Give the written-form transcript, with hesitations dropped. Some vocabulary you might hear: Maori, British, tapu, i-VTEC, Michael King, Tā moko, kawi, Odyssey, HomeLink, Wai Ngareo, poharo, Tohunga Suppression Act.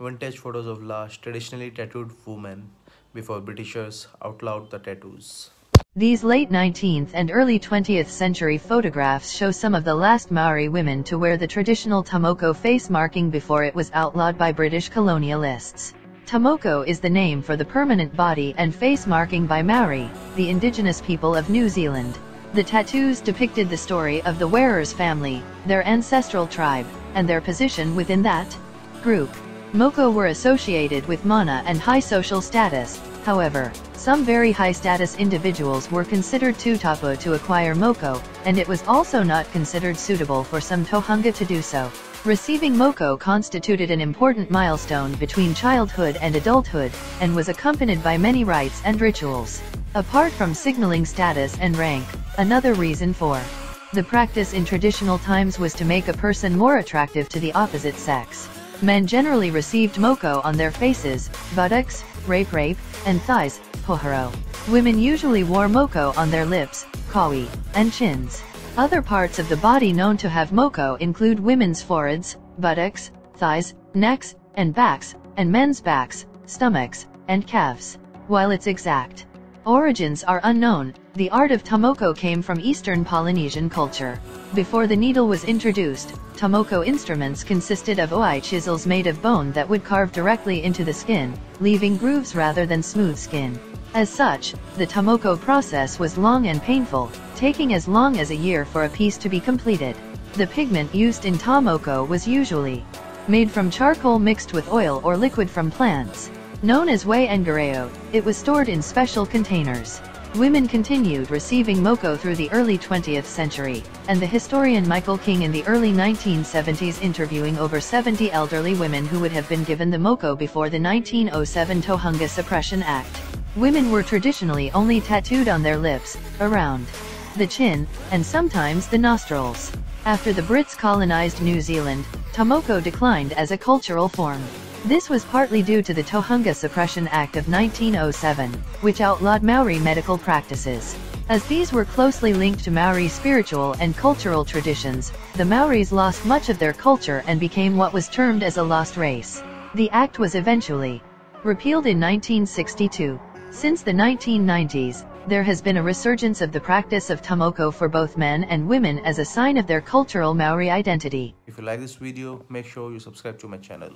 Vintage photos of large, traditionally tattooed women before Britishers outlawed the tattoos. These late 19th and early 20th century photographs show some of the last Maori women to wear the traditional tā moko face marking before it was outlawed by British colonialists. Tā moko is the name for the permanent body and face marking by Maori, the indigenous people of New Zealand. The tattoos depicted the story of the wearer's family, their ancestral tribe, and their position within that group. Moko were associated with mana and high social status. However, some very high-status individuals were considered too tapu to acquire moko, and it was also not considered suitable for some tohunga to do so. Receiving moko constituted an important milestone between childhood and adulthood, and was accompanied by many rites and rituals. Apart from signaling status and rank, another reason for the practice in traditional times was to make a person more attractive to the opposite sex. Men generally received moko on their faces, buttocks, rape, and thighs, poharo. Women usually wore moko on their lips, kawi, and chins. Other parts of the body known to have moko include women's foreheads, buttocks, thighs, necks, and backs, and men's backs, stomachs, and calves. While its exact origins are unknown, the art of tā moko came from Eastern Polynesian culture. Before the needle was introduced, tā moko instruments consisted of oi chisels made of bone that would carve directly into the skin, leaving grooves rather than smooth skin. As such, the tā moko process was long and painful, taking as long as a year for a piece to be completed. The pigment used in tā moko was usually made from charcoal mixed with oil or liquid from plants. Known as Wai Ngareo, it was stored in special containers. Women continued receiving moko through the early 20th century, and the historian Michael King in the early 1970s interviewing over 70 elderly women who would have been given the moko before the 1907 Tohunga Suppression Act. Women were traditionally only tattooed on their lips, around the chin, and sometimes the nostrils. After the Brits colonized New Zealand, tā moko declined as a cultural form. This was partly due to the Tohunga Suppression Act of 1907, which outlawed Maori medical practices. As these were closely linked to Maori spiritual and cultural traditions, the Maoris lost much of their culture and became what was termed as a lost race. The act was eventually repealed in 1962. Since the 1990s, there has been a resurgence of the practice of tā moko for both men and women as a sign of their cultural Maori identity. If you like this video, make sure you subscribe to my channel.